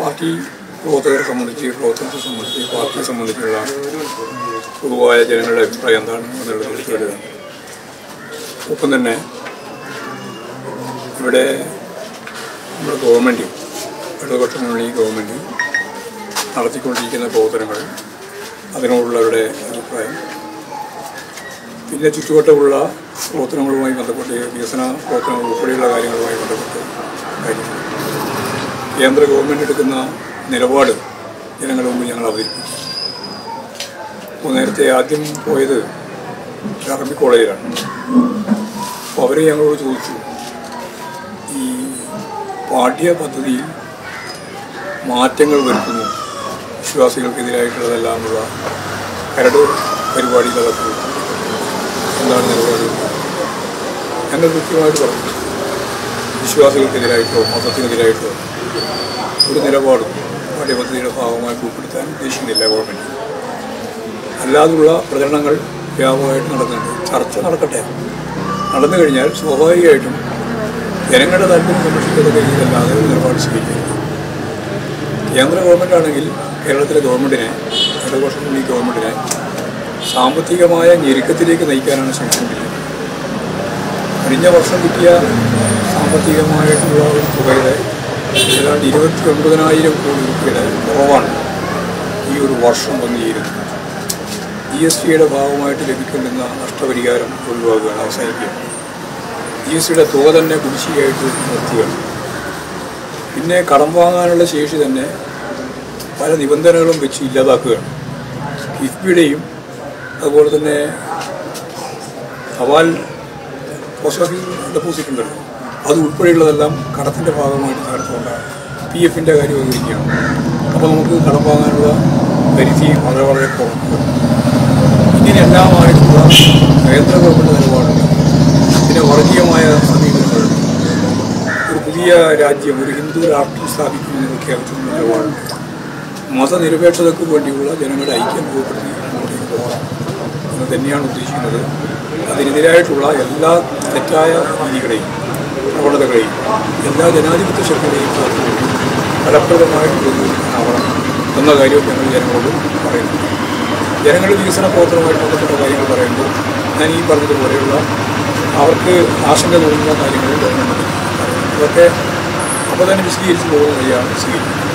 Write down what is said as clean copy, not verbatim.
Party പ്രവർത്തകരെ സംബന്ധിച്ച്, പ്രവർത്തനത്തെ സംബന്ധിച്ച്, പാർട്ടിയെ സംബന്ധിച്ചുള്ള പൊതുവായ ജനങ്ങളുടെ അഭിപ്രായം എന്താണ് എന്നുള്ളത് എടുത്തുവരികയാണ്. ഒപ്പം തന്നെ ഇവിടെ നമ്മുടെ ഗവൺമെൻറ്, ഇടതുപക്ഷമുള്ള ഈ ഗവൺമെൻറ് നടത്തിക്കൊണ്ടിരിക്കുന്ന പ്രവർത്തനങ്ങൾ, അതിനോടുള്ളവരുടെ അഭിപ്രായം, പിന്നെ ചുറ്റുവട്ടമുള്ള പ്രവർത്തനങ്ങളുമായി ബന്ധപ്പെട്ട് വികസന പ്രവർത്തനങ്ങൾ ഉൾപ്പെടെയുള്ള കാര്യങ്ങളുമായി ബന്ധപ്പെട്ട് കാര്യങ്ങൾ കേന്ദ്ര ഗവൺമെൻറ് എടുക്കുന്ന നിലപാട് ജനങ്ങളുടെ മുമ്പിൽ ഞങ്ങൾ അവതരിപ്പിച്ചു. അപ്പോൾ നേരത്തെ ആദ്യം പോയത് ആർമി കോളേജിലാണ്. അപ്പോൾ അവർ ഞങ്ങളോട് ചോദിച്ചു, ഈ പാഠ്യ പദ്ധതിയിൽ മാറ്റങ്ങൾ വരുത്തുന്നു, വിശ്വാസികൾക്കെതിരായിട്ടുള്ളതെല്ലാമുള്ള കരട് പരിപാടികളൊക്കെ എന്താണ് നിലപാട്? ഞങ്ങൾ കൃത്യമായിട്ട് പറഞ്ഞു, വിശ്വാസികൾക്കെതിരായിട്ടോ മതത്തിനെതിരായിട്ടോ ഒരു നിലപാടും പാഠ്യപദ്ധതിയുടെ ഭാഗമായി ഉൾപ്പെടുത്താൻ ഉദ്ദേശിക്കുന്നില്ല ഗവൺമെൻറ്. അല്ലാതെയുള്ള പ്രചരണങ്ങൾ വ്യാപകമായിട്ട് നടക്കുന്നുണ്ട്. ചർച്ച നടക്കട്ടെ, നടന്നു കഴിഞ്ഞാൽ സ്വാഭാവികമായിട്ടും ജനങ്ങളുടെ താല്പര്യം സംരക്ഷിക്കുന്ന രീതിയിലല്ലാതെ ഒരു നിലപാട് സ്വീകരിക്കുക. കേന്ദ്ര ഗവൺമെൻറ്റാണെങ്കിൽ കേരളത്തിലെ ഗവൺമെൻറ്റിനെ, ഇടതുപക്ഷമുള്ള ഈ ഗവൺമെൻറ്റിനെ സാമ്പത്തികമായ ഞെരുക്കത്തിലേക്ക് നയിക്കാനാണ് ശ്രമിച്ചിട്ടുള്ളത്. കഴിഞ്ഞ വർഷം കിട്ടിയ സാമ്പത്തികമായിട്ടുള്ള ഒരു തുകയുടെ ഏതാണ്ട് 29,000 കോടി രൂപയുടെ കുറവാണ് ഈ ഒരു വർഷം വന്നുചേരുന്നത്. GSTയുടെ ഭാഗമായിട്ട് ലഭിക്കുന്ന നഷ്ടപരിഹാരം ഒഴിവാക്കുകയാണ്, അവസാനിക്കുകയാണ്. GSTയുടെ തുക തന്നെ കുടിശ്ശികയായിട്ട് നിർത്തുകയാണ്. പിന്നെ കടം വാങ്ങാനുള്ള ശേഷി തന്നെ പല നിബന്ധനകളും വെച്ച് ഇല്ലാതാക്കുകയാണ്. കിഫ്ബിയുടെയും അതുപോലെ തന്നെ തപാൽ പോസ്റ്റ് ഓഫീസ് ഡെപ്പോസിറ്റ് ഉണ്ടല്ലോ, അത് ഉൾപ്പെടെയുള്ളതെല്ലാം കടത്തിൻ്റെ ഭാഗമായിട്ട് നടത്തുകൊണ്ടാണ്. PF കാര്യം വന്നിരിക്കുകയാണ്. അപ്പോൾ നമുക്ക് കടം വാങ്ങാനുള്ള പരിധി വളരെ വളരെ കുറവാണ്. ഇങ്ങനെയെല്ലാമായിട്ടുള്ള കേന്ദ്ര ഗവൺമെൻറ് നിലപാടുണ്ട്. പിന്നെ വർഗീയമായ സമീപനങ്ങളുണ്ട്. ഒരു പുതിയ രാജ്യം, ഒരു ഹിന്ദു രാഷ്ട്രം സ്ഥാപിക്കുമെന്ന് പ്രഖ്യാപിച്ചുള്ള നിലപാടുണ്ട്. മതനിരപേക്ഷതയ്ക്ക് വേണ്ടിയുള്ള ജനങ്ങളുടെ ഐക്യം രൂപപ്പെടുത്തി എന്ന് തന്നെയാണ് ഉദ്ദേശിക്കുന്നത്. അതിനെതിരായിട്ടുള്ള എല്ലാ തെറ്റായ രീതികളെയും പ്രവണതകളെയും എല്ലാ ജനാധിപത്യ ശക്തികളെയും ഫലപ്രദമായിട്ട് കൊണ്ടുവരാനാവണം എന്ന കാര്യവും ഞങ്ങൾ ജനങ്ങളോട് പറയുന്നു. ജനങ്ങൾ വികസന പ്രവർത്തനവുമായിട്ട് ബന്ധപ്പെട്ട കാര്യങ്ങൾ പറയുമ്പോൾ ഞാൻ ഈ പറഞ്ഞതുപോലെയുള്ള അവർക്ക് ആശങ്ക തോന്നുന്ന കാര്യങ്ങൾ ഇതൊക്കെ അപ്പോൾ തന്നെ വിശദീകരിച്ച് പോകുന്ന വഴിയാണ് സ്വീകരിക്കുന്നത്.